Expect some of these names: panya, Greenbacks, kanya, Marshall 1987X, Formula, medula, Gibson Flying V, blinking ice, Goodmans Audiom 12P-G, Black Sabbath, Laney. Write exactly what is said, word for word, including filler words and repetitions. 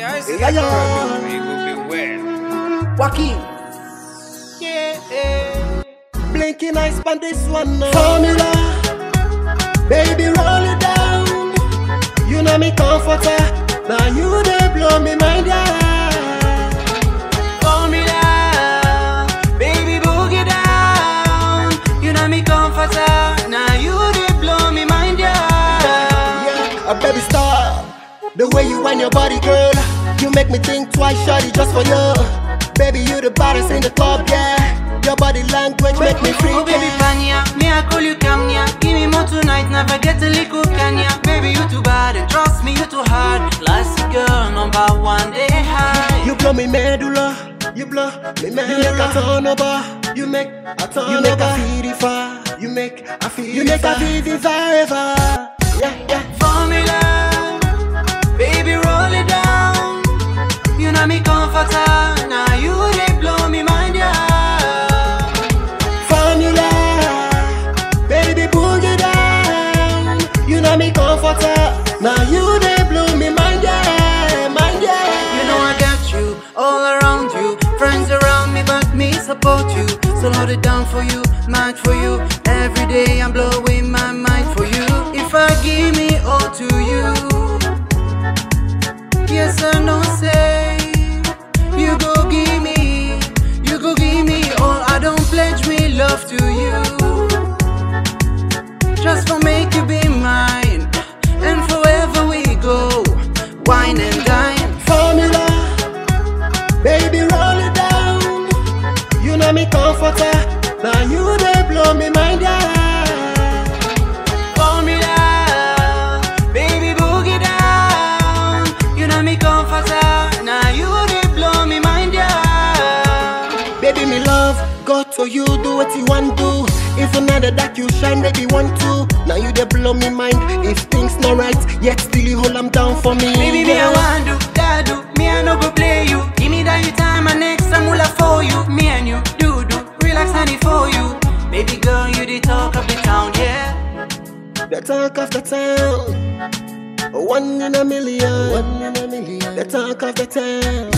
the ice is coming. It will be well. Joaquin. Yeah. Blinking ice on this one now. Formula. Baby, roll it down. You know me comforter. Now you they blow me mind, yeah. Formula. Baby, boogie down. You know me comforter. Now you they blow me mind, yeah. Yeah. A baby star. The way you and your body, girl, you make me think twice, shawty, just for you. Baby, you the baddest in the club, yeah. Your body language make me freak. Oh, baby, Pania, me I call you Camnia. Give me more tonight, never get a little Kanya. Baby, you too bad, and trust me, you too hard. Last girl, number one, they high. You blow me medulla, you blow me medulla. You make a turn over, you make a turn over. You make a feel far, you make a feel You make a feel forever, yeah, yeah. Formula. Baby, roll it down. You know me comforter. Now you they blow me mind, yeah. Formula. Baby, boogie down. You know me comforter. Now you they blow me mind, yeah, mind, yeah. You know I got you all around you. Friends around me, but me support you. So load it down for you, mind for you. Every day I'm blowing my mind for you. If I give me all to you. Yes or no say, you go give me, you go give me all. I don't pledge me love to you, just for make you be mine, and forever we go, wine and dine. Formula, baby roll it down, you know me comforter, now you they blow me mind, yeah. So you do what you want to. If another that you shine, baby want to. Now you they blow me mind. If things not right, yet still you hold them down for me. Baby, me I want to, that do. Me I no go play you. Give me that you time and next I'm all for you. Me and you, do do, relax and it for you. Baby girl, you the talk of the town, yeah. The talk of the town. One in a million. One in a million. The talk of the town.